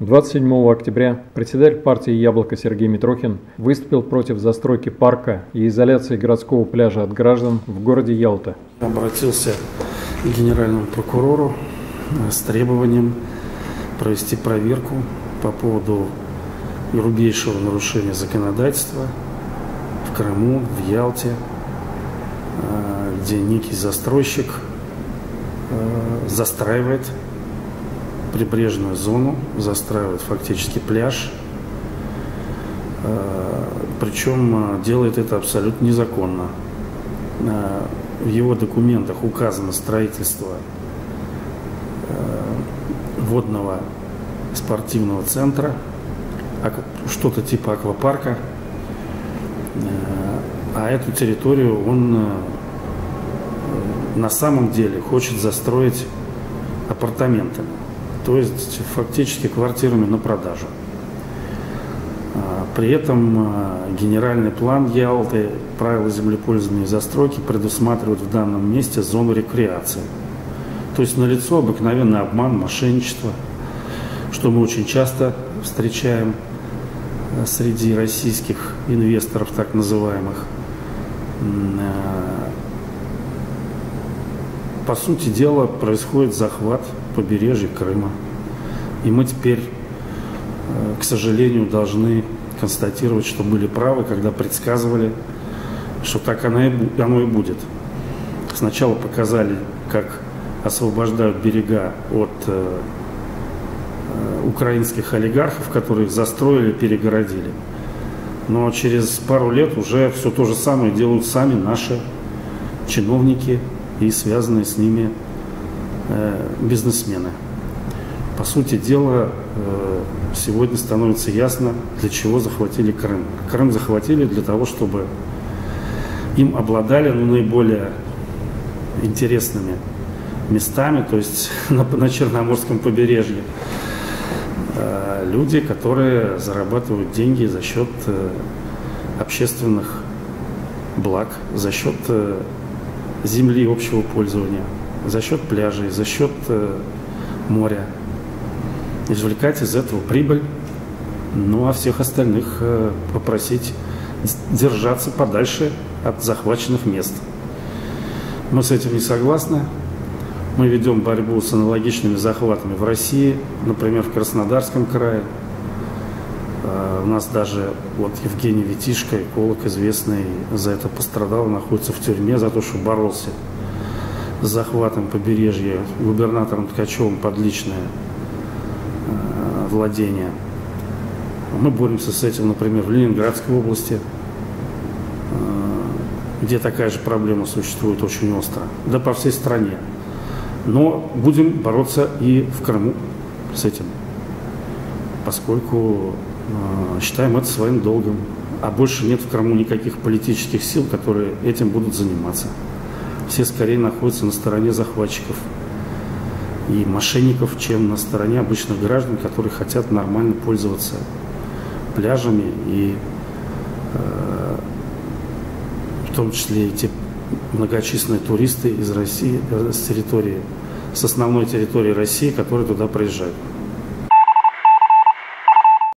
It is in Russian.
27 октября председатель партии «Яблоко» Сергей Митрохин выступил против застройки парка и изоляции городского пляжа от граждан в городе Ялта. Обратился к генеральному прокурору с требованием провести проверку по поводу грубейшего нарушения законодательства в Крыму, в Ялте, где некий застройщик застраивает прибрежную зону, застраивает фактически пляж, причем делает это абсолютно незаконно. В его документах указано строительство водного спортивного центра, что-то типа аквапарка, а эту территорию он на самом деле хочет застроить апартаментами. То есть фактически квартирами на продажу. При этом генеральный план Ялты, правила землепользования и застройки предусматривают в данном месте зону рекреации. То есть налицо обыкновенный обман, мошенничество, что мы очень часто встречаем среди российских инвесторов, так называемых. По сути дела происходит захват побережья Крыма. И мы теперь, к сожалению, должны констатировать, что были правы, когда предсказывали, что так оно и будет. Сначала показали, как освобождают берега от украинских олигархов, которые их застроили, перегородили. Но через пару лет уже все то же самое делают сами наши чиновники и связанные с ними бизнесмены. По сути дела, сегодня становится ясно, для чего захватили Крым. Крым захватили для того, чтобы им обладали наиболее интересными местами, то есть на Черноморском побережье. Люди, которые зарабатывают деньги за счет общественных благ, за счет земли общего пользования, за счет пляжей, за счет моря, извлекать из этого прибыль, ну а всех остальных попросить держаться подальше от захваченных мест. Мы с этим не согласны. Мы ведем борьбу с аналогичными захватами в России, например, в Краснодарском крае. У нас даже вот Евгений Витишко, эколог известный, за это пострадал, находится в тюрьме за то, что боролся с захватом побережья губернатором Ткачевым под личное владение. Мы боремся с этим, например, в Ленинградской области, где такая же проблема существует очень остро, да по всей стране. Но будем бороться и в Крыму с этим, поскольку считаем это своим долгом. А больше нет в Крыму никаких политических сил, которые этим будут заниматься. Все скорее находятся на стороне захватчиков и мошенников, чем на стороне обычных граждан, которые хотят нормально пользоваться пляжами и в том числе и те многочисленные туристы из России, с основной территории России, которые туда приезжают.